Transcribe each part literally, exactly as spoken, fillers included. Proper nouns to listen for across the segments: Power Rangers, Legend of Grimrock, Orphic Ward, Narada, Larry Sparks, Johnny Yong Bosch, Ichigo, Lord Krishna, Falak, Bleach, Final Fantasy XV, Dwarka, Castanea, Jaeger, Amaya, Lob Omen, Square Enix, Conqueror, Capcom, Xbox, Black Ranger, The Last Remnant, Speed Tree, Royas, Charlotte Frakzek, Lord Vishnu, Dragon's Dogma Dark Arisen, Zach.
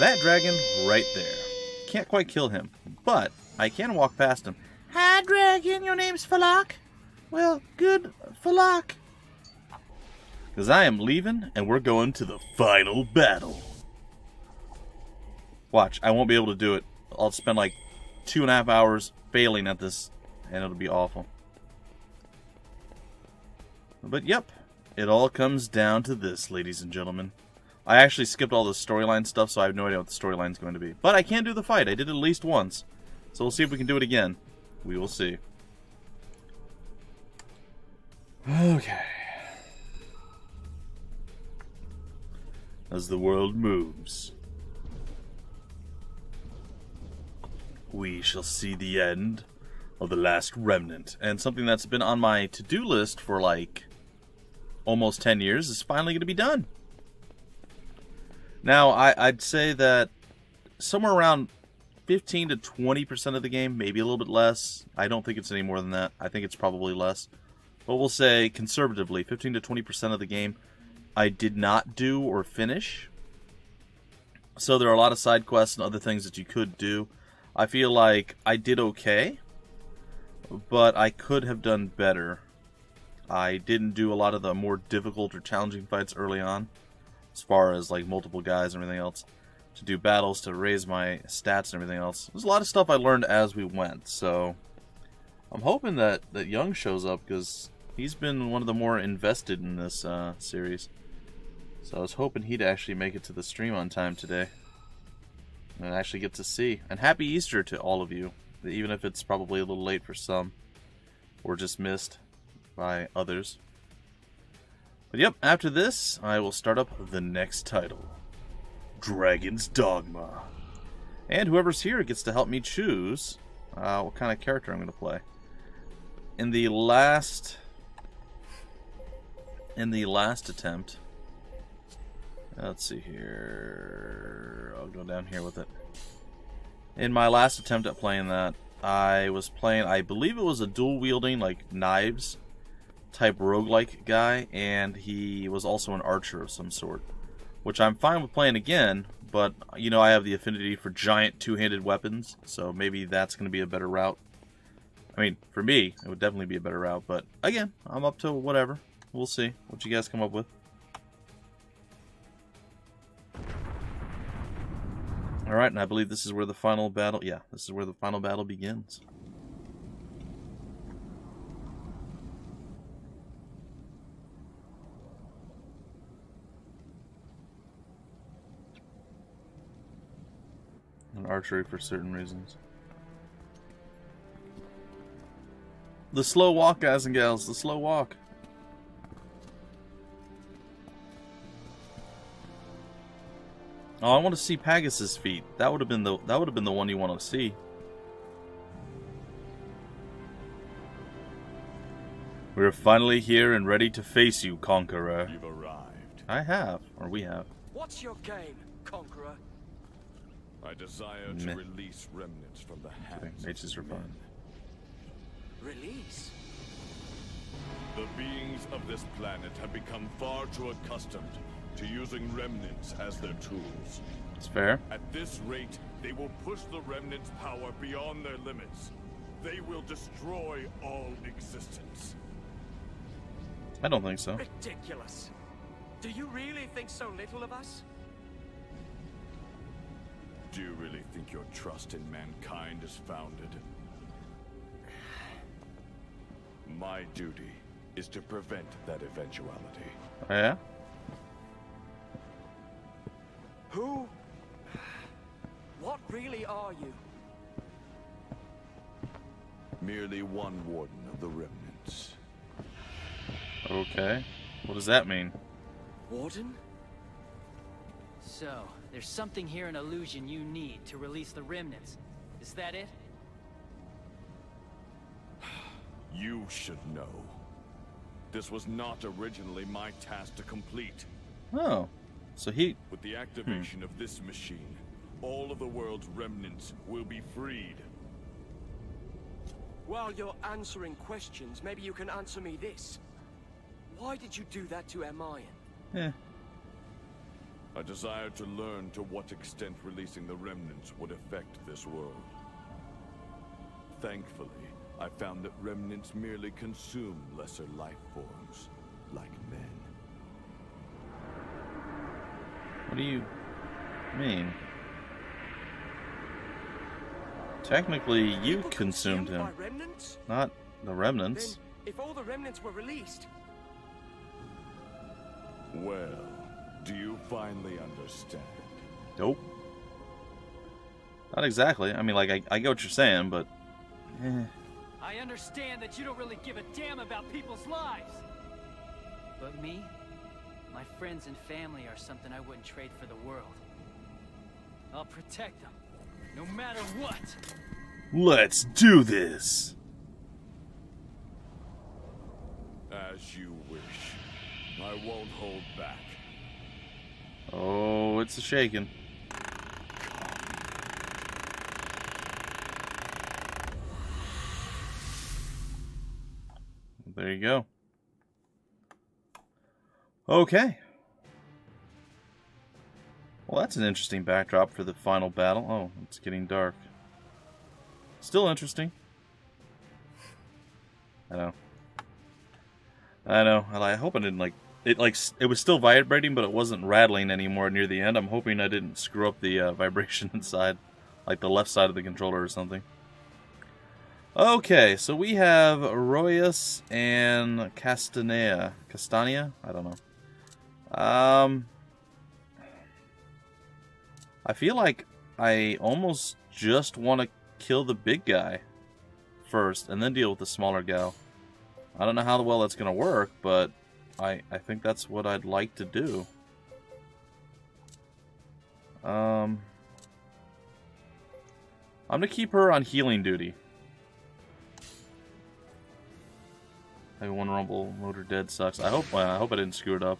That dragon right there. Can't quite kill him, but I can walk past him. Hi, dragon, your name's Falak? Well, good Falak. Because I am leaving, and we're going to the final battle. Watch, I won't be able to do it. I'll spend like two and a half hours failing at this, and it'll be awful. But yep, it all comes down to this, ladies and gentlemen. I actually skipped all the storyline stuff, so I have no idea what the storyline's going to be. But I can do the fight. I did it at least once. So we'll see if we can do it again. We will see. Okay. As the world moves, we shall see the end of The Last Remnant. And something that's been on my to-do list for like almost ten years is finally going to be done. Now, I, I'd say that somewhere around fifteen to twenty percent of the game, maybe a little bit less. I don't think it's any more than that. I think it's probably less. But we'll say, conservatively, fifteen to twenty percent of the game I did not do or finish. So there are a lot of side quests and other things that you could do. I feel like I did okay, but I could have done better. I didn't do a lot of the more difficult or challenging fights early on, as far as like multiple guys and everything else, to do battles, to raise my stats and everything else. There's a lot of stuff I learned as we went, so I'm hoping that, that Young shows up, because he's been one of the more invested in this uh, series. So I was hoping he'd actually make it to the stream on time today, and actually get to see. And happy Easter to all of you, even if it's probably a little late for some, or just missed by others. But yep, after this, I will start up the next title, Dragon's Dogma. And whoever's here gets to help me choose uh, what kind of character I'm going to play. In the last, in the last attempt, let's see here, I'll go down here with it. In my last attempt at playing that, I was playing, I believe it was a dual-wielding, like, knives type roguelike guy, and he was also an archer of some sort, which I'm fine with playing again, but you know, I have the affinity for giant two-handed weapons, so maybe that's going to be a better route. I mean, for me it would definitely be a better route, but again, I'm up to whatever. We'll see what you guys come up with. Alright, and I believe this is where the final battle, yeah, this is where the final battle begins. Archery for certain reasons. The slow walk, guys and gals, the slow walk. Oh, I want to see Pegasus' feet. That would have been the that would have been the one you want to see. We're finally here and ready to face you, Conqueror. You've arrived. I have, or we have. What's your game, Conqueror? I desire Meh. to release remnants from the hands okay. of men. Release? The beings of this planet have become far too accustomed to using remnants as their tools. It's fair. At this rate, they will push the remnants' power beyond their limits. They will destroy all existence. I don't think so. Ridiculous. Do you really think so little of us? Do you really think your trust in mankind is founded? My duty is to prevent that eventuality. Oh, yeah? Who? What really are you? Merely one warden of the remnants. Okay. What does that mean? Warden? So, there's something here in illusion you need to release the remnants. Is that it? You should know. This was not originally my task to complete. Oh. So he... With the activation hmm. of this machine, all of the world's remnants will be freed. While you're answering questions, maybe you can answer me this. Why did you do that to Amaya? Yeah. I desired to learn to what extent releasing the remnants would affect this world. Thankfully, I found that remnants merely consume lesser life forms, like men. What do you mean? Technically, you consumed him, not the remnants. Then, if all the remnants were released... Well, do you finally understand? Nope. Not exactly. I mean, like, I, I get what you're saying, but... Eh. I understand that you don't really give a damn about people's lives. But me? My friends and family are something I wouldn't trade for the world. I'll protect them. No matter what. Let's do this. As you wish. I won't hold back. Oh, it's a shaking. There you go. Okay. Well, that's an interesting backdrop for the final battle. Oh, it's getting dark. Still interesting. I know. I know. I hope I didn't, like... It, like, it was still vibrating, but it wasn't rattling anymore near the end. I'm hoping I didn't screw up the uh, vibration inside. Like, the left side of the controller or something. Okay, so we have Royas and Castanea. Castanea? I don't know. Um... I feel like I almost just want to kill the big guy first and then deal with the smaller gal. I don't know how well that's going to work, but I, I think that's what I'd like to do. Um, I'm going to keep her on healing duty. Maybe one rumble motor dead sucks. I hope, I hope I didn't screw it up.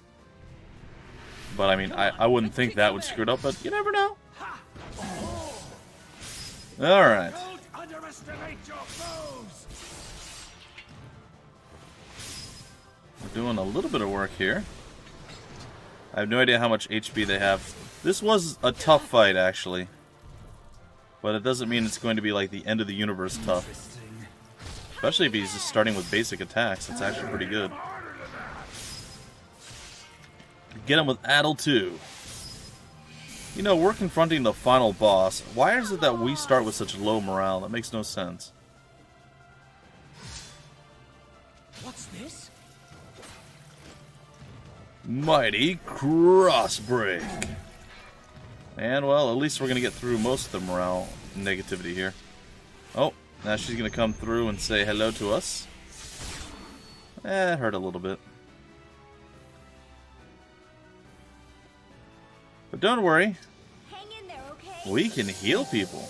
But I mean, I, I wouldn't think that would screw it up, but you never know. Alright. Don't underestimate your foes. We're doing a little bit of work here. I have no idea how much H P they have. This was a tough fight, actually. But it doesn't mean it's going to be like the end of the universe tough. Especially if he's just starting with basic attacks. That's actually pretty good. Get him with Addle two. You know, we're confronting the final boss. Why is it that we start with such low morale? That makes no sense. What's this? Mighty Crossbreak. And, well, at least we're going to get through most of the morale negativity here. Oh, now she's going to come through and say hello to us. Eh, it hurt a little bit. But don't worry, hang in there, okay? We can heal people.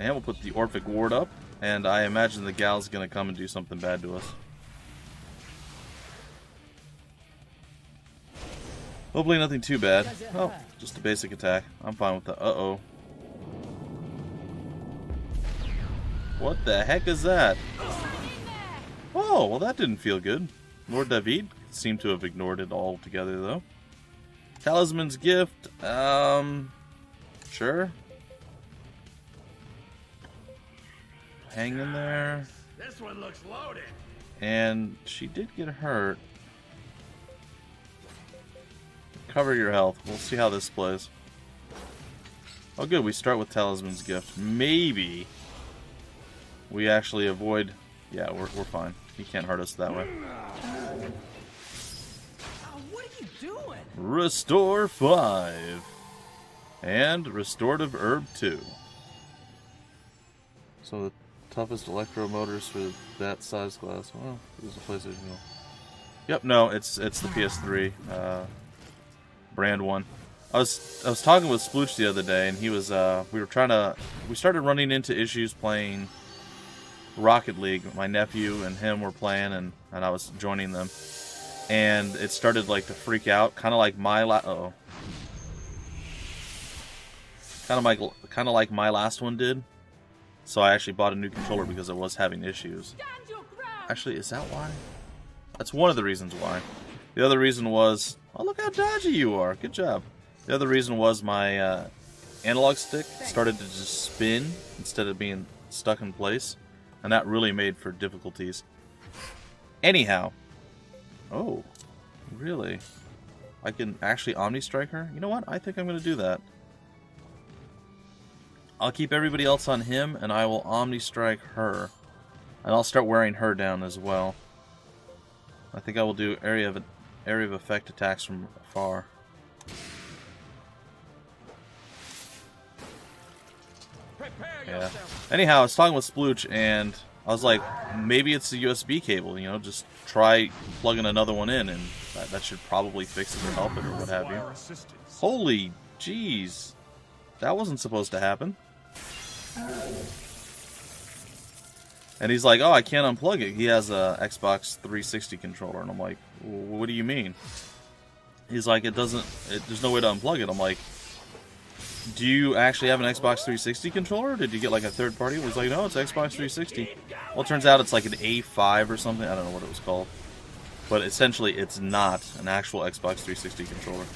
And we'll put the Orphic Ward up, and I imagine the gal's gonna come and do something bad to us. Hopefully nothing too bad. Oh, just a basic attack. I'm fine with that. Uh-oh. What the heck is that? Oh, well that didn't feel good. Lord David seemed to have ignored it altogether, though. Talisman's gift, um, sure. Hang in there. This one looks loaded. And she did get hurt. Cover your health. We'll see how this plays. Oh, good. We start with Talisman's gift. Maybe we actually avoid. Yeah, we're we're fine. He can't hurt us that way. What are you doing? Restore five and restorative herb two. So the toughest electromotors for that size class. Well, there's a place I can go. Yep, no, it's it's the P S three uh, brand one. I was I was talking with Splooch the other day, and he was uh, we were trying to we started running into issues playing Rocket League. My nephew and him were playing, and, and I was joining them. And it started, like, to freak out. Kind of like my la- uh-oh. Kind of like, kind of like my last one did. So I actually bought a new controller because I was having issues. Actually, is that why? That's one of the reasons why. The other reason was Oh, look how dodgy you are. Good job. The other reason was my uh, analog stick started to just spin instead of being stuck in place. And that really made for difficulties. Anyhow. Oh, really? I can actually Omni-Strike her? You know what? I think I'm going to do that. I'll keep everybody else on him, and I will Omni-Strike her. And I'll start wearing her down as well. I think I will do area of area of effect attacks from afar. Yeah. Anyhow, I was talking with Splooch, and I was like, maybe it's the U S B cable, you know, just try plugging another one in, and that, that should probably fix it or help it or what have you. Holy jeez. That wasn't supposed to happen. And he's like, oh, I can't unplug it. He has a Xbox three sixty controller, and I'm like, what do you mean? He's like, it doesn't, it, there's no way to unplug it. I'm like, do you actually have an Xbox three sixty controller? Or did you get like a third party? He's like, no, it's Xbox three sixty. Well, it turns out it's like an A five or something. I don't know what it was called. But essentially, it's not an actual Xbox three sixty controller.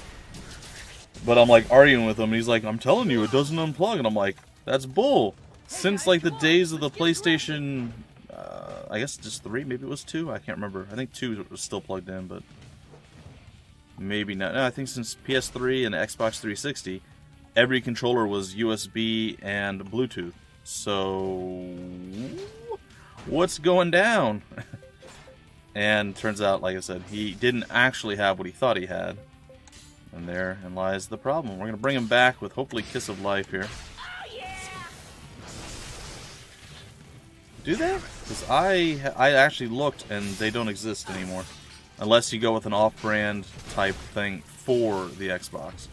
But I'm like arguing with him, and he's like, I'm telling you, it doesn't unplug. And I'm like, that's bull. Since like the days of the PlayStation, uh, I guess just three, maybe it was two, I can't remember. I think two was still plugged in, but maybe not. No, I think since P S three and Xbox three sixty, every controller was U S B and Bluetooth. So, what's going down? And turns out, like I said, he didn't actually have what he thought he had. And therein lies the problem. We're going to bring him back with hopefully Kiss of Life here. Oh, yeah! Do they? Because I, I actually looked and they don't exist anymore. Unless you go with an off-brand type thing for the Xbox.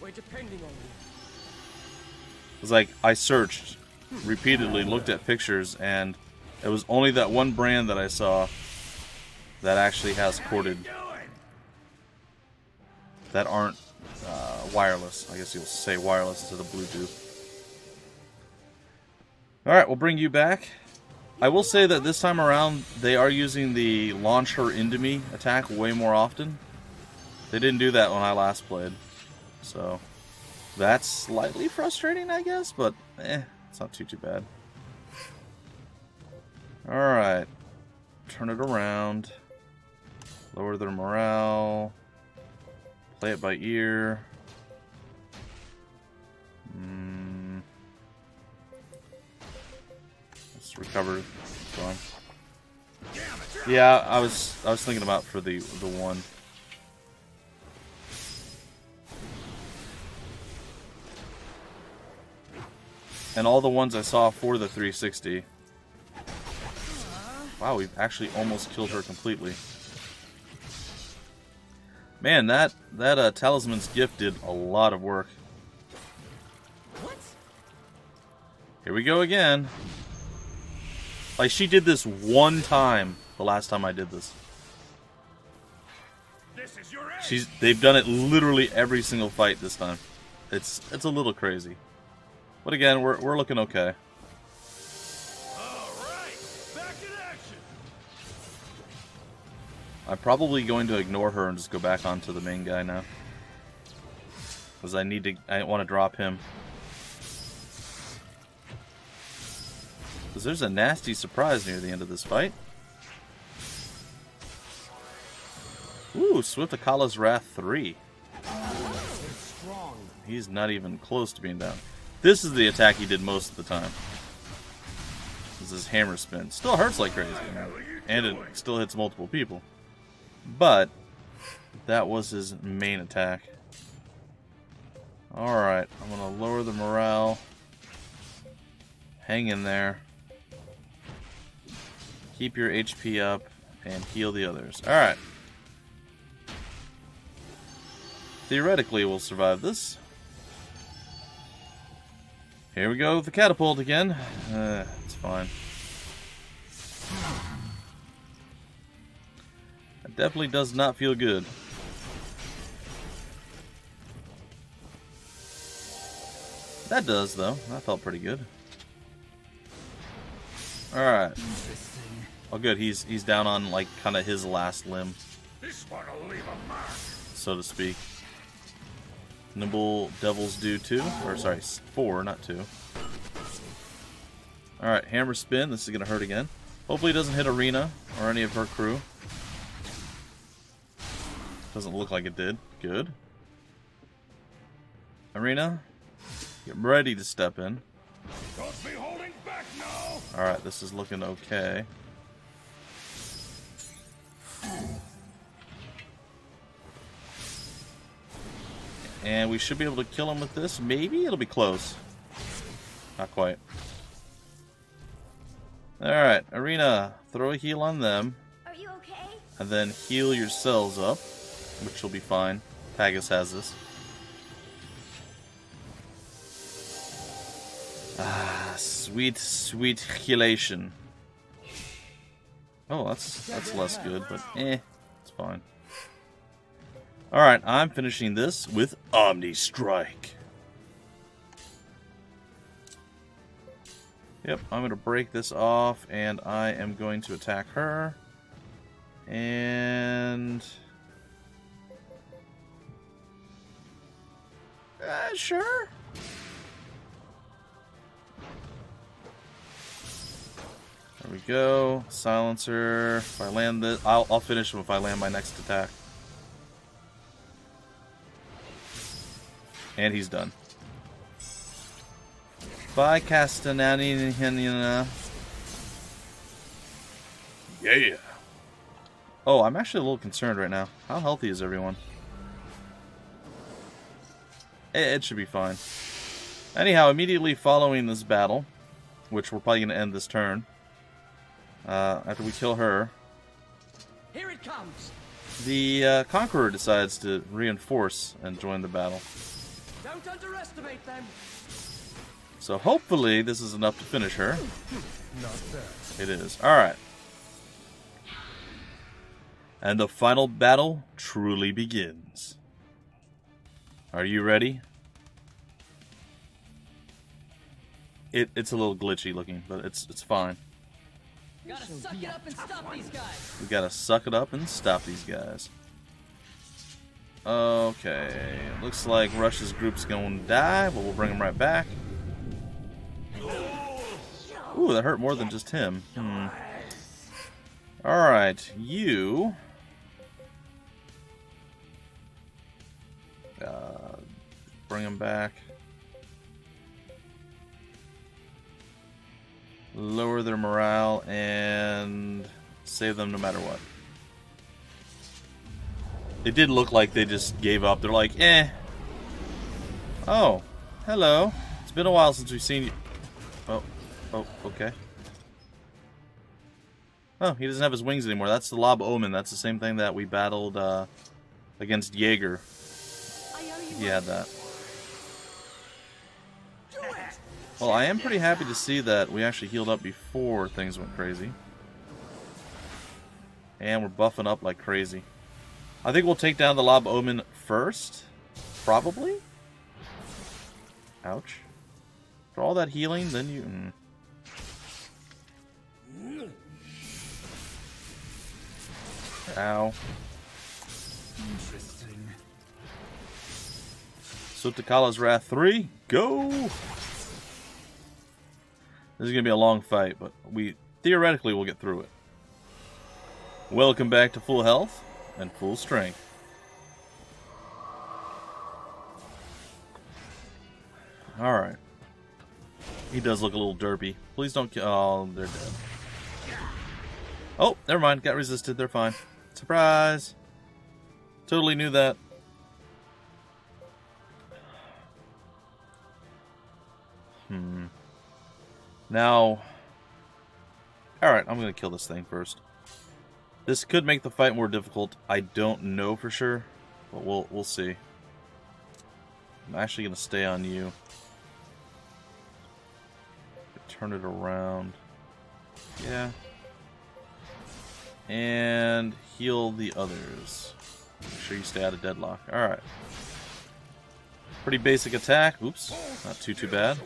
We're depending on you. It's like, I searched, repeatedly looked at pictures, and it was only that one brand that I saw that actually has corded... that aren't uh, wireless. I guess you'll say wireless instead of Bluetooth. Alright, we'll bring you back. I will say that this time around, they are using the launch her into me attack way more often. They didn't do that when I last played. So, that's slightly frustrating, I guess, but eh, it's not too, too bad. Alright. Turn it around. Lower their morale. Play it by ear. Mm. Let's recover. Go on. Yeah, I was I was thinking about for the the one. And all the ones I saw for the three sixty. Wow, we've actually almost killed her completely. Man, that, that uh, talisman's gift did a lot of work. What? Here we go again. Like, she did this one time the last time I did this. This is your end. She's, they've done it literally every single fight this time. It's it's a little crazy. But again, we're, we're looking okay. I'm probably going to ignore her and just go back onto the main guy now. Because I need to, I want to drop him. Because there's a nasty surprise near the end of this fight. Ooh, Swift Akala's Wrath three. He's not even close to being down. This is the attack he did most of the time. This is hammer spin. Still hurts like crazy. And it still hits multiple people. But that was his main attack. Alright, I'm gonna lower the morale. Hang in there. Keep your H P up and heal the others. Alright. Theoretically, we'll survive this. Here we go with the catapult again. Uh, it's fine. Definitely does not feel good. That does, though. That felt pretty good. All right. Oh, good. He's he's down on like kind of his last limb. This one'll leave a mark, so to speak. Nimble devils do two, or sorry, four, not two. All right, hammer spin. This is gonna hurt again. Hopefully, it doesn't hit Arena or any of her crew. Doesn't look like it did. Good. Arena, get ready to step in. Don't be holding back now. All right, this is looking okay. And we should be able to kill him with this. Maybe it'll be close. Not quite. Alright, Arena, throw a heal on them. Are you okay? And then heal yourselves up, which will be fine. Pagus has this. Ah, sweet, sweet healation. Oh, that's that's less good, but eh, it's fine. Alright, I'm finishing this with Omni Strike. Yep, I'm going to break this off, and I am going to attack her. And... Uh, sure. There we go. Silencer. If I land this, I'll, I'll finish him if I land my next attack. And he's done. Bye, Castanea. Yeah. Oh, I'm actually a little concerned right now. How healthy is everyone? It should be fine. Anyhow, immediately following this battle, which we're probably going to end this turn, uh, after we kill her, here it comes. The uh, Conqueror decides to reinforce and join the battle. Don't underestimate them. So hopefully this is enough to finish her. Not bad. It is. Alright. And the final battle truly begins. Are you ready? It it's a little glitchy looking, but it's it's fine. We gotta suck it up and stop these guys. We gotta suck it up and stop these guys. Okay. Looks like Rush's group's gonna die, but we'll bring him right back. Ooh, that hurt more than just him. Hmm. Alright, you... Uh, bring him back. Lower their morale and save them no matter what. It did look like they just gave up. They're like, eh. Oh, hello. It's been a while since we've seen you. Oh. Oh, okay. Oh, he doesn't have his wings anymore. That's the Lob Omen. That's the same thing that we battled uh, against Jaeger. He had that. Well, I am pretty happy to see that we actually healed up before things went crazy. And we're buffing up like crazy. I think we'll take down the Lob Omen first. Probably. Ouch. For all that healing, then you... Mm. Ow. Interesting. So Takala's Wrath three, go! This is going to be a long fight, but we theoretically will get through it. Welcome back to full health and full strength. Alright. He does look a little derpy. Please don't kill. Oh, they're dead. Oh, never mind. Got resisted. They're fine. Surprise! Totally knew that. Hmm. Now... Alright, I'm gonna kill this thing first. This could make the fight more difficult. I don't know for sure, but we'll, we'll see. I'm actually gonna stay on you. Turn it around. Yeah. And heal the others. Make sure you stay out of deadlock. Alright. Pretty basic attack. Oops. Not too, too bad.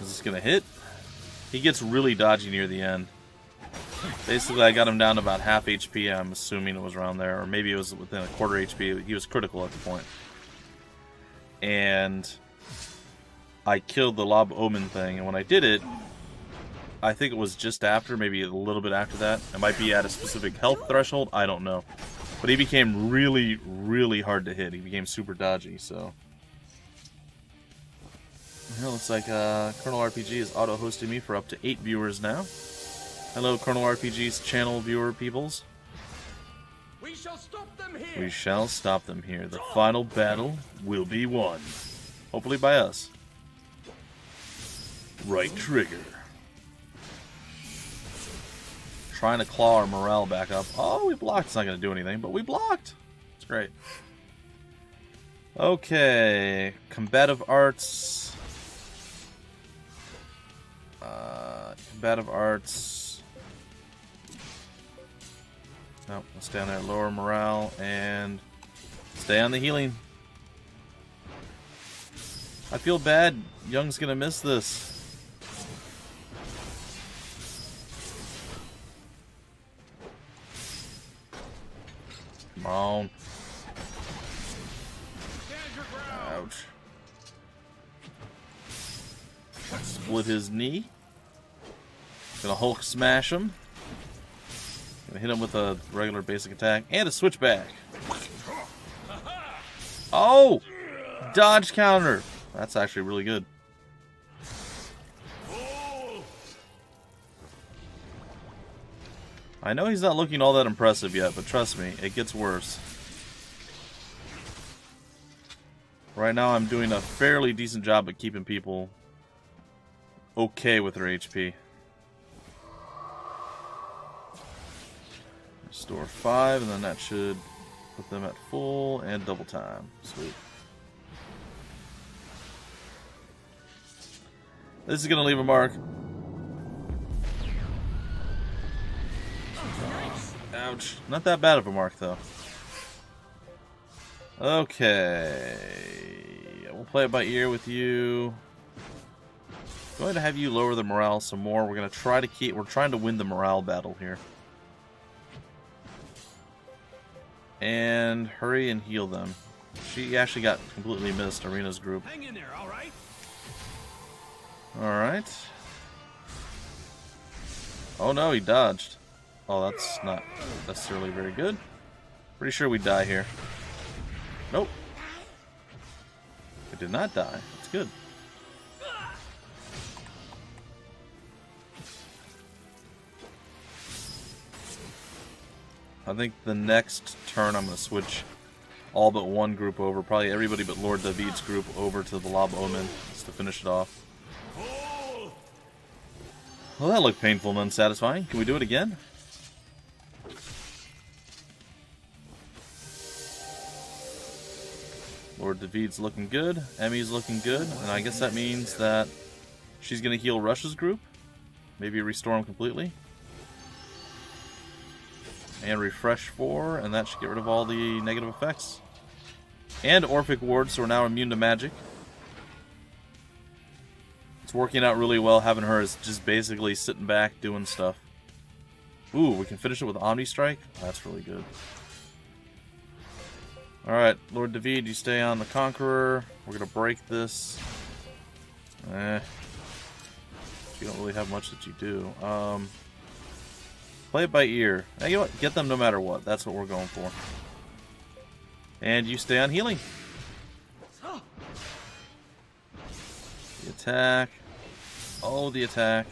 Is this going to hit? He gets really dodgy near the end. Basically, I got him down to about half H P, I'm assuming it was around there, or maybe it was within a quarter H P. He was critical at the point. And I killed the Lob Omen thing, and when I did it, I think it was just after, maybe a little bit after that. It might be at a specific health threshold, I don't know. But he became really, really hard to hit. He became super dodgy, so... Here, looks like uh, Colonel R P G is auto-hosting me for up to eight viewers now. Hello, Colonel R P G's channel viewer peoples. We shall stop them here. We shall stop them here. The final battle will be won. Hopefully by us. Right trigger. Trying to claw our morale back up. Oh, we blocked. It's not going to do anything, but we blocked. It's great. Okay. Combative arts... Uh, combative arts. Nope, let's down there. Lower morale and stay on the healing. I feel bad. Young's gonna miss this. Come on. Ouch. Split his knee. Gonna Hulk smash him. Gonna hit him with a regular basic attack and a switchback. Oh! Dodge counter! That's actually really good. I know he's not looking all that impressive yet, but trust me, it gets worse. Right now I'm doing a fairly decent job at keeping people okay with their H P. Store five, and then that should put them at full and double time. Sweet. This is gonna leave a mark. Ouch. Not that bad of a mark, though. Okay. We'll play it by ear with you. I'm going to have you lower the morale some more. We're gonna try to keep, we're trying to win the morale battle here. And hurry and heal them. She actually got completely missed, Arena's group. Hang in there, all right? All right. Oh no, he dodged. Oh, that's not necessarily very good. Pretty sure we die here. Nope. I did not die. That's good. I think the next turn I'm going to switch all but one group over, probably everybody but Lord David's group over to the Lob Omen just to finish it off. Well, that looked painful and unsatisfying. Can we do it again? Lord David's looking good, Emmy's looking good, and I guess that means that she's going to heal Rush's group, maybe restore him completely. And refresh four, and that should get rid of all the negative effects. And Orphic Ward, so we're now immune to magic. It's working out really well having her is just basically sitting back doing stuff. Ooh, we can finish it with Omni Strike? That's really good. Alright, Lord David, you stay on the Conqueror. We're gonna break this. Eh. You don't really have much that you do. Um... Play it by ear. Now, you know what? Get them no matter what. That's what we're going for. And you stay on healing. The attack. Oh, the attack.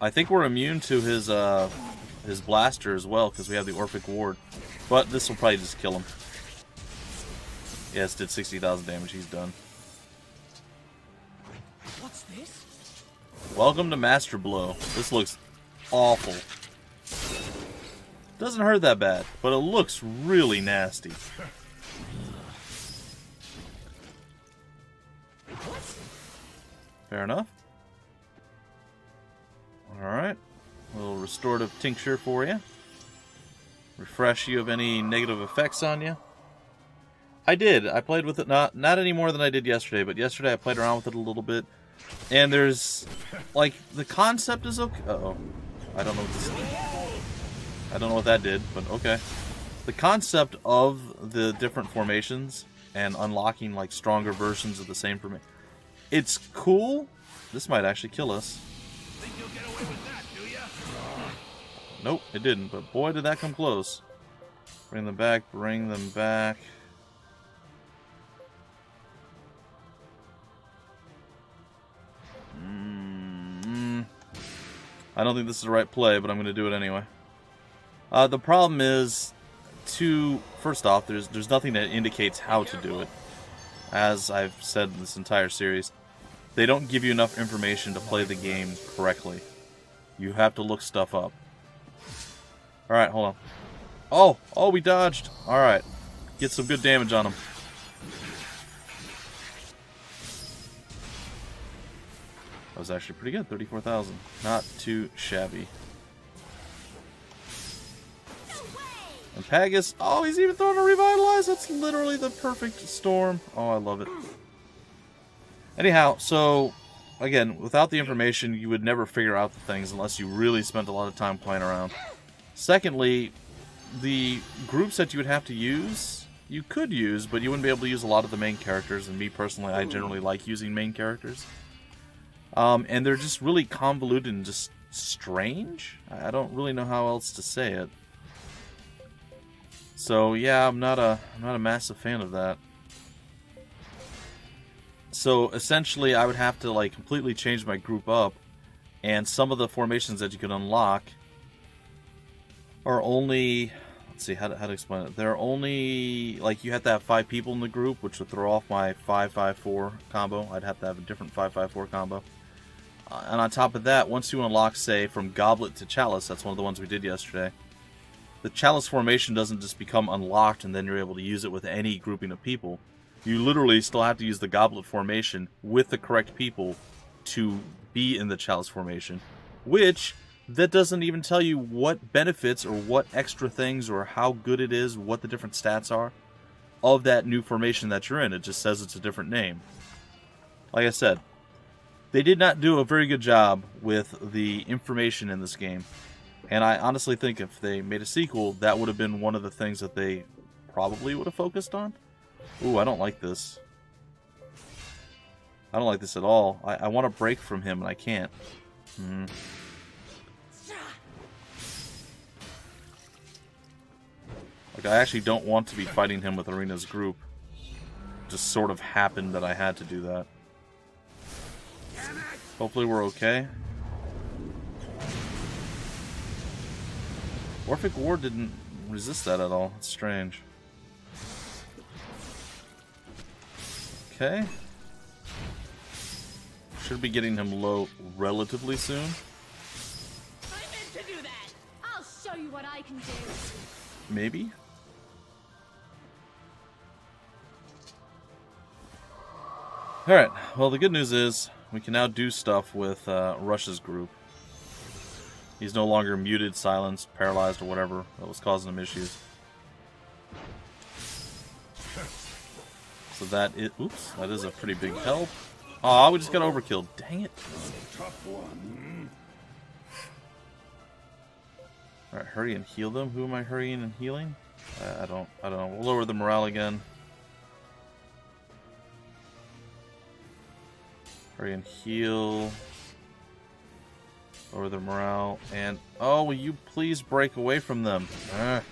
I think we're immune to his uh, his blaster as well because we have the Orphic Ward. But this will probably just kill him. Yes, did sixty thousand damage. He's done. What's this? Welcome to Master Blow. This looks... awful. Doesn't hurt that bad, but it looks really nasty. Fair enough. Alright. A little restorative tincture for you. Refresh you of any negative effects on you. I did. I played with it not, not any more than I did yesterday, but yesterday I played around with it a little bit. And there's... like, the concept is okay. Uh-oh. I don't know what this is. I don't know what that did, but okay. The concept of the different formations and unlocking like stronger versions of the same for me. It's cool. This might actually kill us. Think you'll get away with that, do ya? Nope, it didn't, but boy did that come close. Bring them back, bring them back. Mm-hmm. I don't think this is the right play, but I'm going to do it anyway. Uh, the problem is, to first off, there's there's nothing that indicates how to do it. As I've said in this entire series, they don't give you enough information to play the game correctly. You have to look stuff up. All right, hold on. Oh, oh, we dodged. All right, get some good damage on him. That was actually pretty good. thirty-four thousand. Not too shabby. And Pagus, oh, he's even throwing a Revitalize. That's literally the perfect storm. Oh, I love it. Anyhow, so, again, without the information, you would never figure out the things unless you really spent a lot of time playing around. Secondly, the groups that you would have to use, you could use, but you wouldn't be able to use a lot of the main characters. And me, personally, I generally like using main characters. Um, and they're just really convoluted and just strange. I don't really know how else to say it. So yeah, I'm not a I'm not a massive fan of that. So essentially, I would have to like completely change my group up, and some of the formations that you can unlock are only, let's see how to, how to explain it. They're only like, you have to have five people in the group, which would throw off my five five four combo. I'd have to have a different five five four combo. Uh, and on top of that, once you unlock, say, from Goblet to Chalice, that's one of the ones we did yesterday. The Chalice formation doesn't just become unlocked and then you're able to use it with any grouping of people. You literally still have to use the Goblet formation with the correct people to be in the Chalice formation, which that doesn't even tell you what benefits or what extra things or how good it is, what the different stats are of that new formation that you're in. It just says it's a different name. Like I said, they did not do a very good job with the information in this game. And I honestly think if they made a sequel, that would have been one of the things that they probably would have focused on. Ooh, I don't like this. I don't like this at all. I, I want to break from him, and I can't. Hmm. Like, I actually don't want to be fighting him with Arena's group. It just sort of happened that I had to do that. Hopefully we're okay. Orphic War didn't resist that at all. It's strange. Okay. Should be getting him low relatively soon. I meant to do that. I'll show you what I can do. Maybe. All right. Well, the good news is we can now do stuff with uh, Rush's group. He's no longer muted, silenced, paralyzed, or whatever that was causing him issues. So that is, oops, that is a pretty big help. Aw, we just got overkilled. Dang it. Alright, hurry and heal them. Who am I hurrying and healing? Uh, I don't, I don't know. We'll lower the morale again. Hurry and heal. Or their morale, and oh, will you please break away from them? Ugh.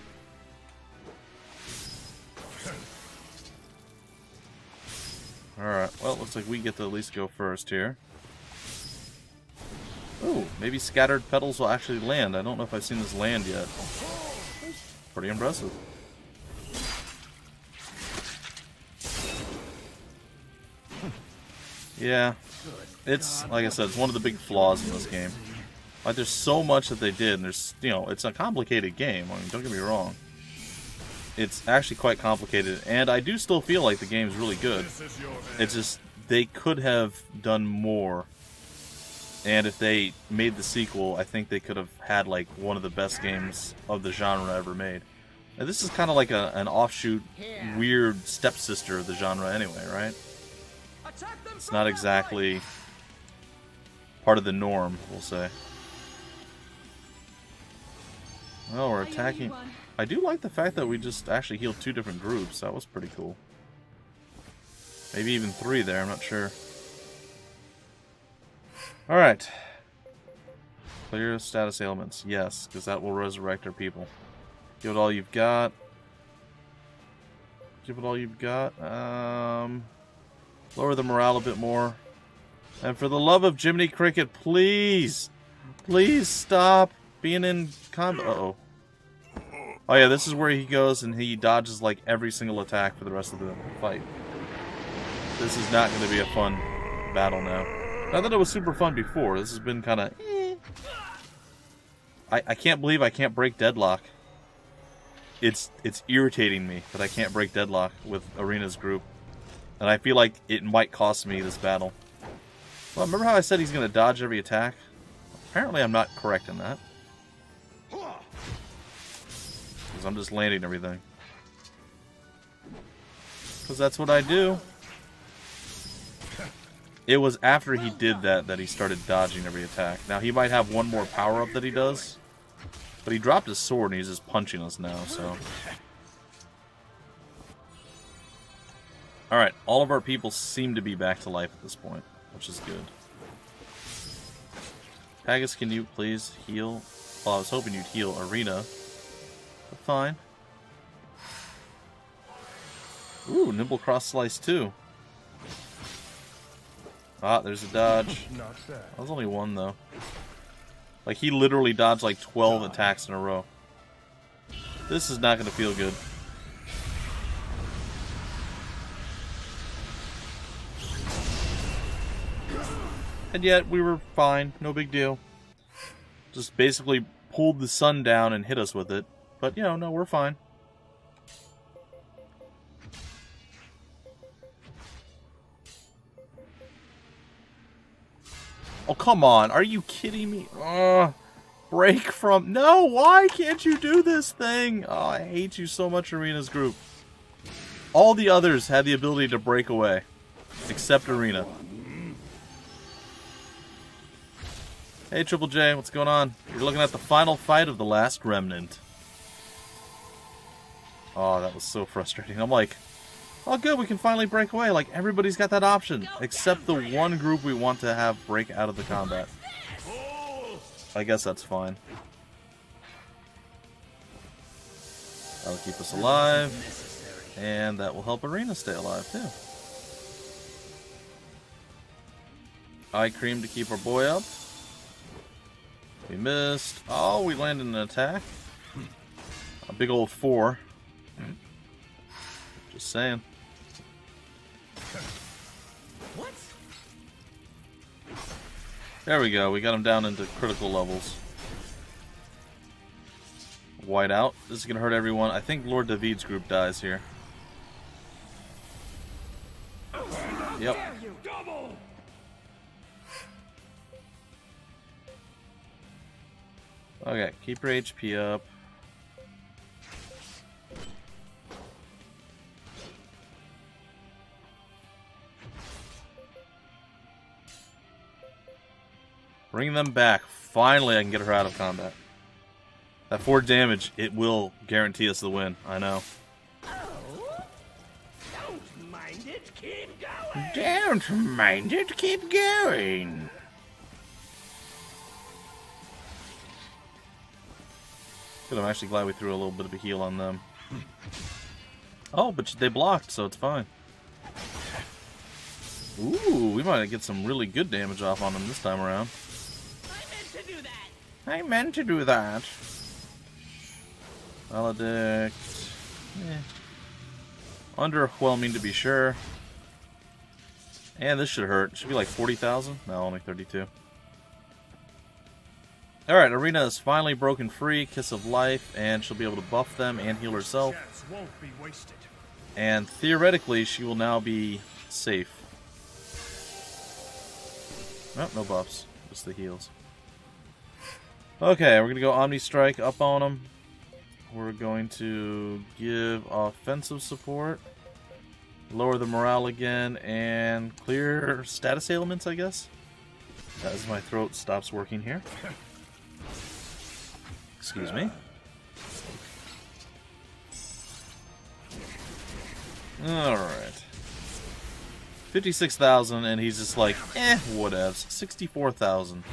All right. Well, it looks like we get to at least go first here. Ooh, maybe scattered petals will actually land. I don't know if I've seen this land yet. Pretty impressive. Yeah, it's like I said, it's one of the big flaws in this game. Like, there's so much that they did, and there's, you know, it's a complicated game. I mean, don't get me wrong. It's actually quite complicated, and I do still feel like the game's really good. It's just, they could have done more. And if they made the sequel, I think they could have had, like, one of the best games of the genre ever made. And this is kind of like a, an offshoot, weird stepsister of the genre anyway, right? It's not exactly part of the norm, we'll say. Well, we're attacking. I do like the fact that we just actually healed two different groups. That was pretty cool. Maybe even three there, I'm not sure. Alright. Clear status ailments. Yes, because that will resurrect our people. Give it all you've got. Give it all you've got. Um, lower the morale a bit more. And for the love of Jiminy Cricket, please, please stop being in combat. Uh-oh. Oh yeah, this is where he goes and he dodges like every single attack for the rest of the fight. This is not going to be a fun battle now. Not that it was super fun before. This has been kind of... Eh. I, I can't believe I can't break Deadlock. It's, it's irritating me that I can't break Deadlock with Arena's group. And I feel like it might cost me this battle. Well, remember how I said he's going to dodge every attack? Apparently I'm not correct in that. Because I'm just landing everything. Because that's what I do. It was after he did that that he started dodging every attack. Now, he might have one more power-up that he does. But he dropped his sword and he's just punching us now, so... Alright, all of our people seem to be back to life at this point, which is good. Pagus, can you please heal? Well, I was hoping you'd heal Arena. But fine. Ooh, Nimble Cross Slice too. Ah, there's a dodge. That was only one, though. Like, he literally dodged like twelve attacks in a row. This is not going to feel good. And yet, we were fine. No big deal. Just basically pulled the sun down and hit us with it. But, you know, no, we're fine. Oh, come on. Are you kidding me? Ugh. Break from... No, why can't you do this thing? Oh, I hate you so much, Arena's group. All the others had the ability to break away. Except Arena. Hey, Triple J, what's going on? You're looking at the final fight of The Last Remnant. Oh, that was so frustrating. I'm like... Oh good, we can finally break away. Like, everybody's got that option. Except the one group we want to have break out of the combat. I guess that's fine. That'll keep us alive. And that will help Arena stay alive, too. Eye cream to keep our boy up. We missed. Oh, we landed an attack. A big old four. Just saying. What? There we go. We got him down into critical levels. White out. This is going to hurt everyone. I think Lord David's group dies here. Yep. Okay, keep your H P up. Bring them back. Finally, I can get her out of combat. That four damage, it will guarantee us the win. I know. Oh, don't mind it. Keep going. Don't mind it. Keep going. Good. I'm actually glad we threw a little bit of a heal on them. Oh, but they blocked, so it's fine. Ooh, we might get some really good damage off on them this time around. I meant to do that. Maledict. Eh. Underwhelming to be sure. And this should hurt. Should be like forty thousand? No, only thirty-two. Alright, Arena is finally broken free. Kiss of Life. And she'll be able to buff them and heal herself. Won't be wasted. And theoretically, she will now be safe. Nope, no buffs. Just the heals. Okay, we're going to go Omni Strike up on them. We're going to give offensive support, lower the morale again, and clear status ailments, I guess. As my throat stops working here. Excuse me. Alright. fifty-six thousand, and he's just like, eh, whatevs. sixty-four thousand.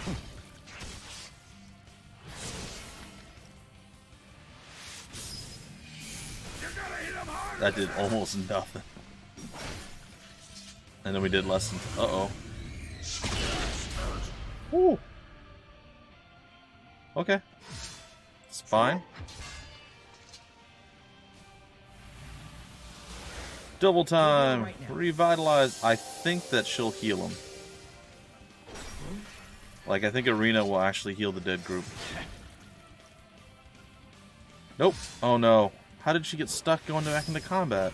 That did almost nothing. And then we did less than... Uh-oh. Woo! Okay. It's fine. Double time! Right, revitalize. I think that she'll heal him. Like, I think Arena will actually heal the dead group. Nope. Oh no. How did she get stuck going back into combat?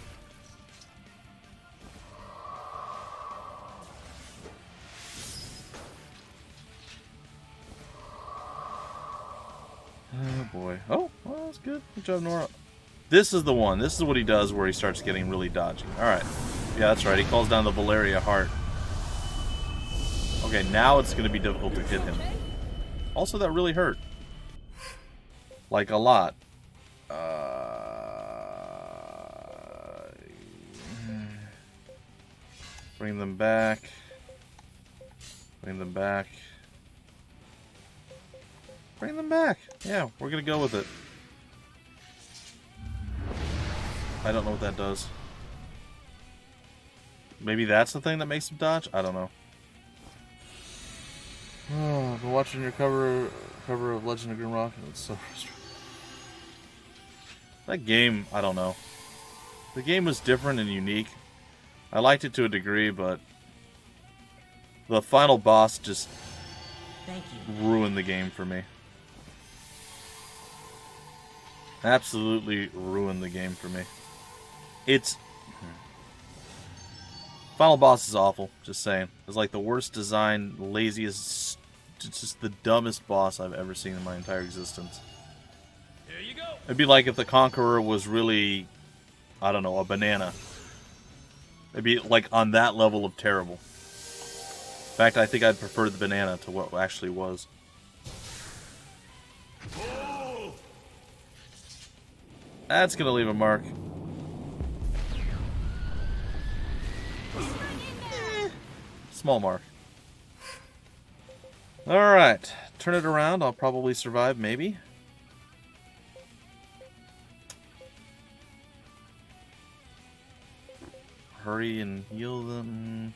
Oh boy. Oh, well, that's good. Good job, Nora. This is the one. This is what he does where he starts getting really dodgy. Alright. Yeah, that's right. He calls down the Valeria Heart. Okay, now it's going to be difficult to hit him. Also, that really hurt. Like, a lot. Uh, bring them back. Bring them back. Bring them back. Yeah, we're going to go with it. I don't know what that does. Maybe that's the thing that makes him dodge? I don't know. Oh, I've been watching your cover cover of Legend of Grimrock, and it's so frustrating. That game, I don't know. The game was different and unique. I liked it to a degree, but the final boss just Thank you. ruined the game for me. Absolutely ruined the game for me. It's... Final boss is awful, just saying. It's like the worst designed, laziest, it's just the dumbest boss I've ever seen in my entire existence. Here you go. It'd be like if the Conqueror was really, I don't know, a banana. It'd be like on that level of terrible. In fact, I think I'd prefer the banana to what it actually was. That's gonna leave a mark. Small mark. Alright. Turn it around. I'll probably survive, maybe. Hurry and heal them.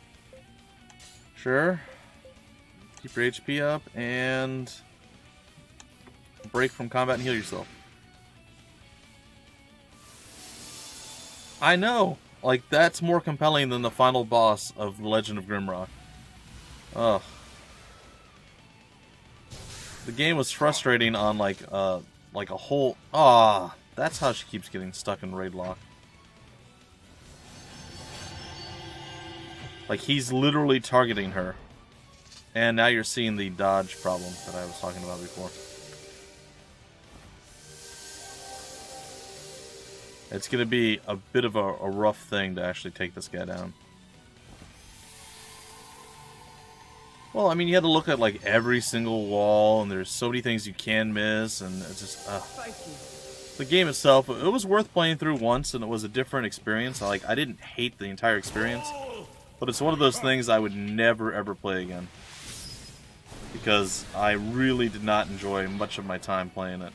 Sure. Keep your H P up and break from combat and heal yourself. I know! Like, that's more compelling than the final boss of The Legend of Grimrock. Ugh. The game was frustrating on, like, uh, like a whole... Ah, that's how she keeps getting stuck in raid lock. Like, he's literally targeting her. And now you're seeing the dodge problem that I was talking about before. It's going to be a bit of a, a rough thing to actually take this guy down. Well, I mean, you had to look at, like, every single wall, and there's so many things you can miss, and it's just, uh. The game itself, it was worth playing through once, and it was a different experience. Like, I didn't hate the entire experience, but it's one of those things I would never, ever play again. Because I really did not enjoy much of my time playing it.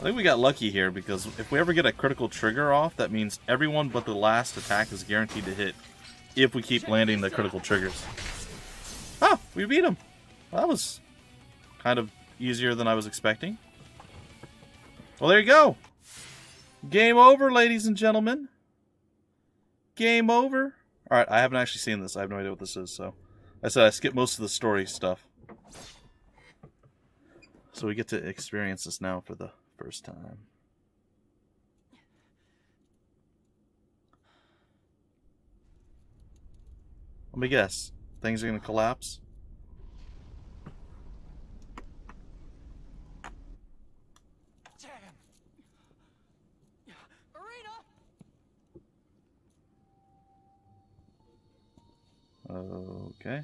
I think we got lucky here, because if we ever get a critical trigger off, that means everyone but the last attack is guaranteed to hit if we keep landing the critical triggers. Ah! We beat him! Well, that was kind of easier than I was expecting. Well, there you go! Game over, ladies and gentlemen! Game over! Alright, I haven't actually seen this. I have no idea what this is, so... I said I skipped most of the story stuff. So we get to experience this now for the... first time. Let me guess. Things are going to collapse? Damn. Arena. Okay.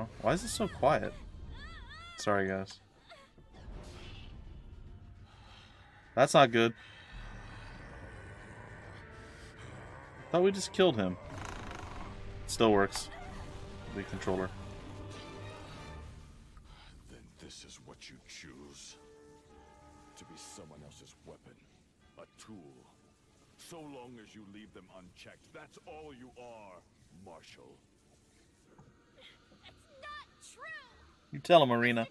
Aw, why is it so quiet? Sorry, guys. That's not good. I thought we just killed him. It still works. The controller. Then this is what you choose. To be someone else's weapon. A tool. So long as you leave them unchecked, that's all you are, Marshal. That's not true! You tell him, Arena.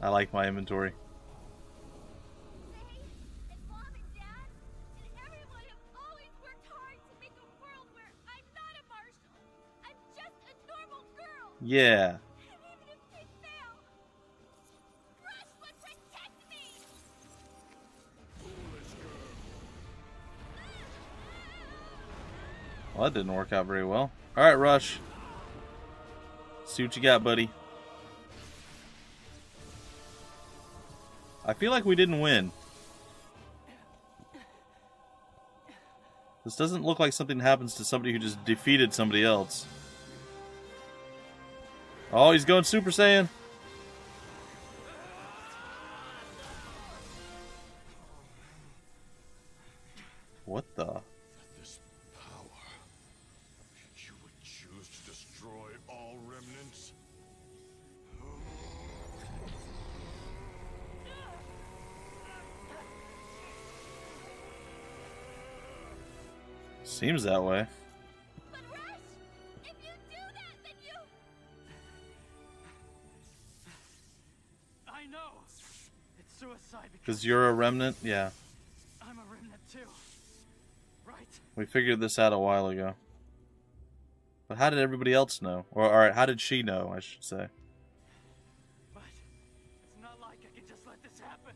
I like my inventory. They, and Mom and Dad, and everyone have always worked hard to make a world where I'm not a marshal. I'm just a normal girl. Yeah. And even if they fail, Rush would protect me. Foolish girl. Well, that didn't work out very well. All right, Rush. See what you got, buddy. I feel like we didn't win. This doesn't look like something happens to somebody who just defeated somebody else. Oh, he's going Super Saiyan. What the? This power. You would choose to destroy all remnants? Seems that way. But Rush, if you do that, then you... I know. It's suicide because... Because you're a remnant? Yeah. I'm a remnant too. Right? We figured this out a while ago. But how did everybody else know? Or, alright, how did she know, I should say? But it's not like I can just let this happen.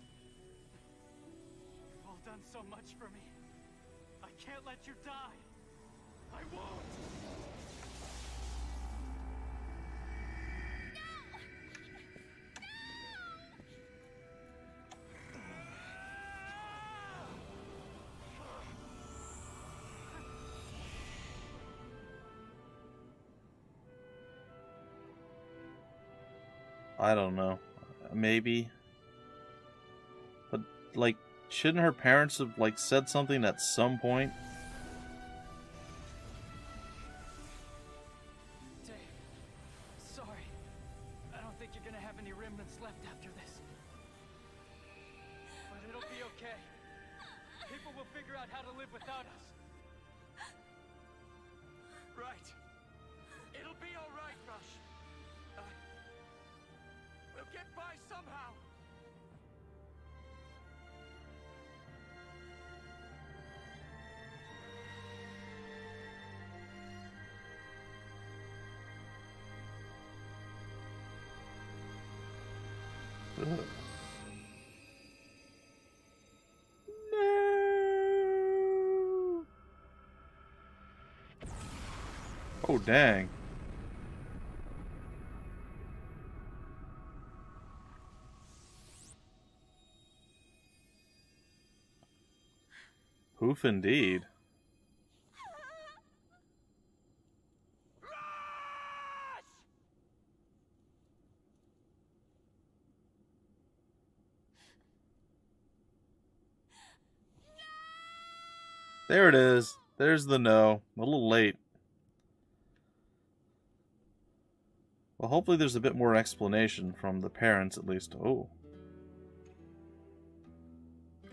You've all done so much for me. I can't let you die. I won't. No. I don't know. Maybe. But like, shouldn't her parents have, like, said something at some point? Dave, sorry. I don't think you're gonna have any remnants left after this. But it'll be okay. People will figure out how to live without us. Right. It'll be alright, Rush. Uh, we'll get by somehow. Ugh. No. Oh, dang. Poof indeed. There it is. There's the no. A little late. Well, hopefully there's a bit more explanation from the parents, at least. Oh.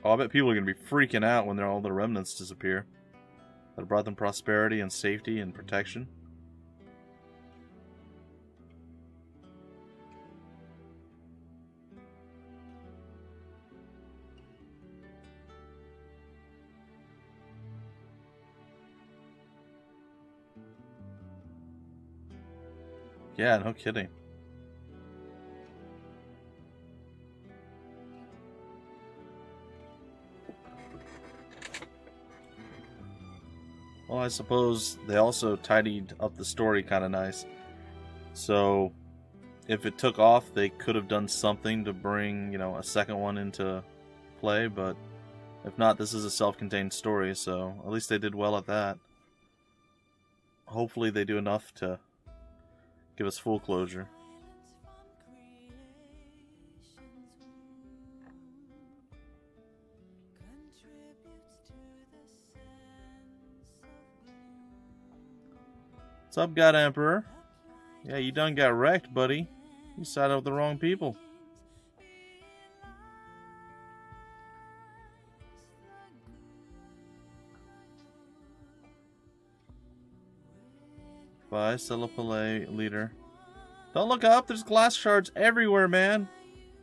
Oh, I bet people are going to be freaking out when all the remnants disappear. That brought them prosperity and safety and protection. Yeah, no kidding. Well, I suppose they also tidied up the story kind of nice. So, if it took off, they could have done something to bring, you know, a second one into play, but if not, this is a self-contained story, so at least they did well at that. Hopefully they do enough to give us full closure. What's up, God Emperor? Yeah, you done got wrecked, buddy. You sided with the wrong people. Bye, Celipale leader. Don't look up, there's glass shards everywhere, man.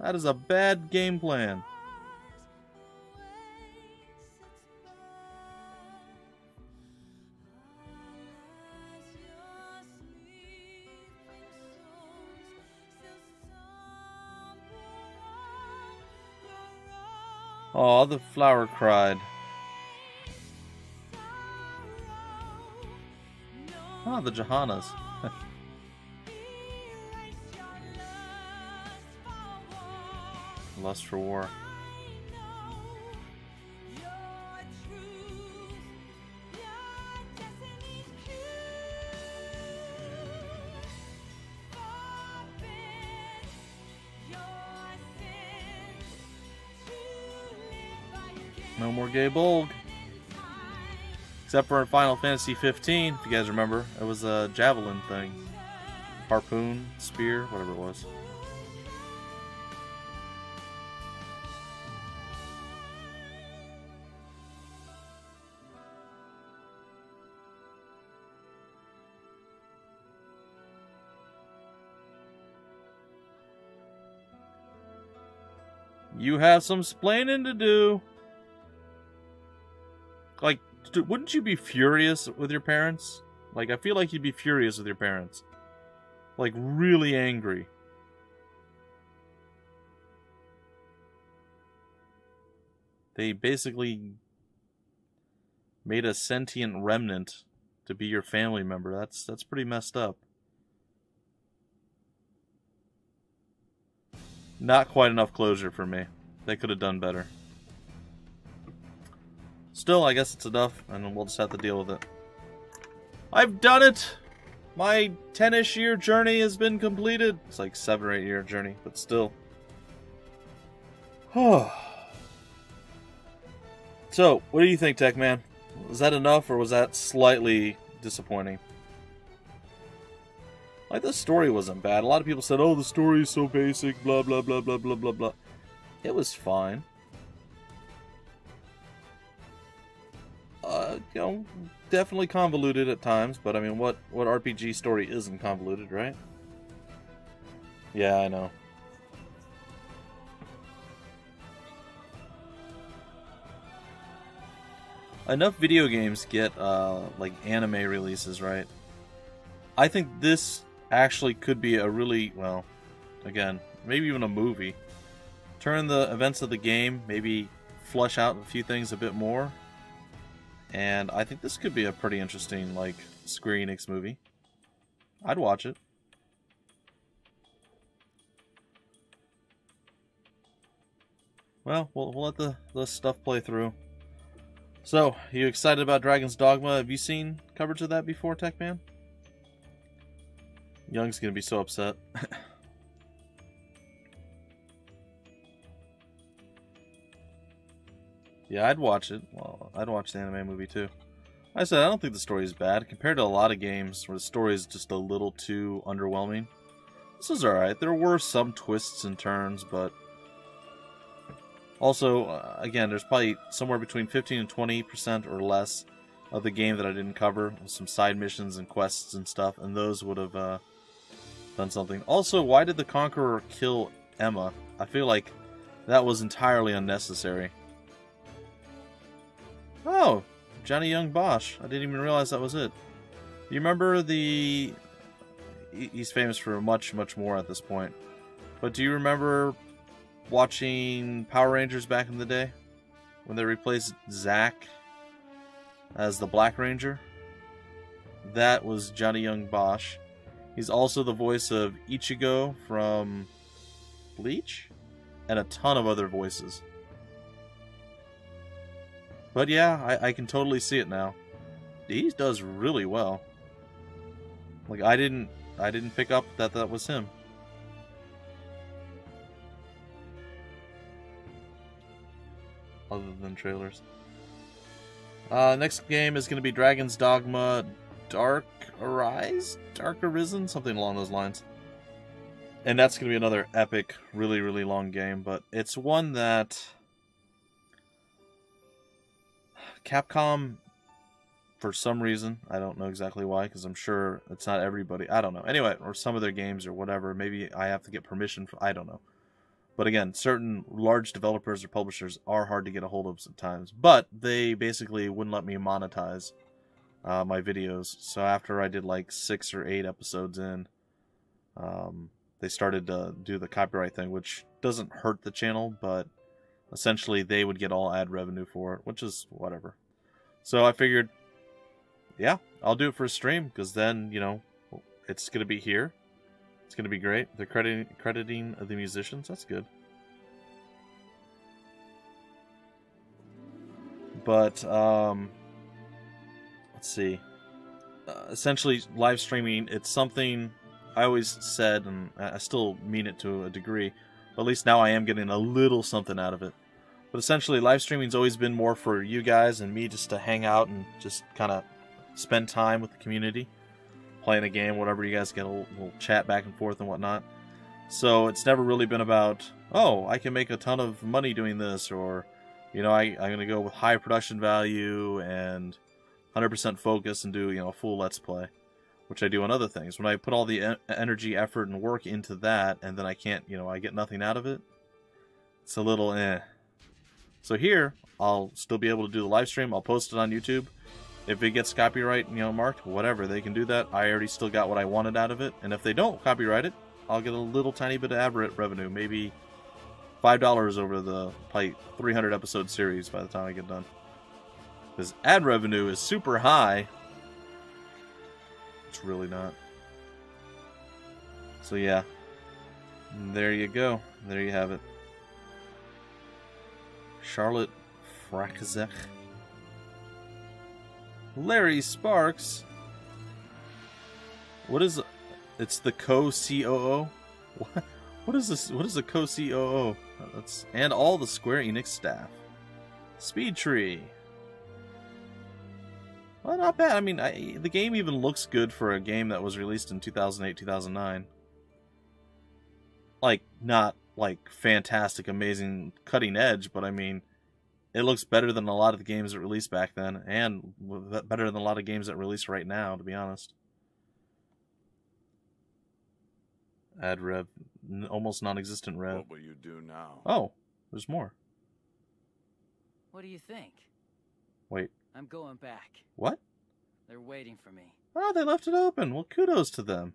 That is a bad game plan. Aw, the flower cried. Ah, oh, the Johannas. Lust for war. No more gay bulg. Except for in Final Fantasy fifteen, if you guys remember. It was a javelin thing. Harpoon, spear, whatever it was. You have some splaining to do. Like, wouldn't you be furious with your parents? Like, I feel like you'd be furious with your parents. Like, really angry. They basically made a sentient remnant to be your family member. That's, that's pretty messed up. Not quite enough closure for me. They could have done better. Still, I guess it's enough, and we'll just have to deal with it. I've done it! My ten-ish year journey has been completed. It's like seven or eight year journey, but still. So, what do you think, Tech Man? Was that enough, or was that slightly disappointing? Like, this story wasn't bad. A lot of people said, oh, the story is so basic, blah, blah, blah, blah, blah, blah, blah. It was fine. Uh, you know, definitely convoluted at times, but I mean, what, what R P G story isn't convoluted, right? Yeah, I know. Enough video games get, uh, like, anime releases, right? I think this actually could be a really, well, again, maybe even a movie. Turn the events of the game, maybe flush out a few things a bit more. And I think this could be a pretty interesting, like, Square Enix movie. I'd watch it. Well, we'll, we'll let the, the stuff play through. So, are you excited about Dragon's Dogma? Have you seen coverage of that before, Tech Man? Young's gonna be so upset. Yeah, I'd watch it. Well, I'd watch the anime movie too. Like I said, I don't think the story is bad compared to a lot of games where the story is just a little too underwhelming. This is alright. There were some twists and turns, but also, uh, again, there's probably somewhere between fifteen and twenty percent or less of the game that I didn't cover, with some side missions and quests and stuff, and those would have uh, done something. Also, why did the Conqueror kill Emma? I feel like that was entirely unnecessary. Oh, Johnny Yong Bosch. I didn't even realize that was it. You remember the... He's famous for much, much more at this point. But do you remember watching Power Rangers back in the day? When they replaced Zach as the Black Ranger? That was Johnny Yong Bosch. He's also the voice of Ichigo from Bleach? And a ton of other voices. But yeah, I, I can totally see it now. He does really well. Like, I didn't, I didn't pick up that that was him. Other than trailers. Uh, next game is going to be Dragon's Dogma Dark Arise? Dark Arisen? Something along those lines. And that's going to be another epic, really, really long game, but it's one that Capcom, for some reason, I don't know exactly why, because I'm sure it's not everybody, I don't know. Anyway, or some of their games or whatever, maybe I have to get permission, for, I don't know. But again, certain large developers or publishers are hard to get a hold of sometimes, but they basically wouldn't let me monetize uh, my videos. So after I did like six or eight episodes in, um, they started to do the copyright thing, which doesn't hurt the channel, but essentially they would get all ad revenue for it, which is whatever. So I figured, yeah, I'll do it for a stream, because then, you know, it's going to be here. It's going to be great. They're crediting, crediting the musicians. That's good. But, um, let's see. Uh, essentially, live streaming, it's something I always said, and I still mean it to a degree, but at least now I am getting a little something out of it. But essentially, live streaming's always been more for you guys and me just to hang out and just kind of spend time with the community, playing a game, whatever, you guys get a little, little chat back and forth and whatnot. So it's never really been about, oh, I can make a ton of money doing this, or, you know, I, I'm going to go with high production value and one hundred percent focus and do, you know, a full Let's Play, which I do on other things. When I put all the en energy, effort, and work into that, and then I can't, you know, I get nothing out of it, it's a little eh. So here, I'll still be able to do the live stream. I'll post it on YouTube. If it gets copyright, you know, marked, whatever, they can do that. I already still got what I wanted out of it. And if they don't copyright it, I'll get a little tiny bit of ad revenue, maybe five dollars over the probably three hundred episode series by the time I get done. Because ad revenue is super high. It's really not. So yeah, there you go. There you have it. Charlotte Frakzek. Larry Sparks. What is it's the co C O O? What what is this? What is the co C O O? That's and all the Square Enix staff. Speed Tree. Well, not bad. I mean, I, the game even looks good for a game that was released in two thousand eight, two thousand nine. Like, not like fantastic, amazing, cutting edge, but I mean, it looks better than a lot of the games that released back then, and better than a lot of games that release right now, to be honest. Ad rev, almost non-existent rev. What will you do now? Oh, there's more. What do you think? Wait. I'm going back. What? They're waiting for me. Oh, they left it open. Well, kudos to them.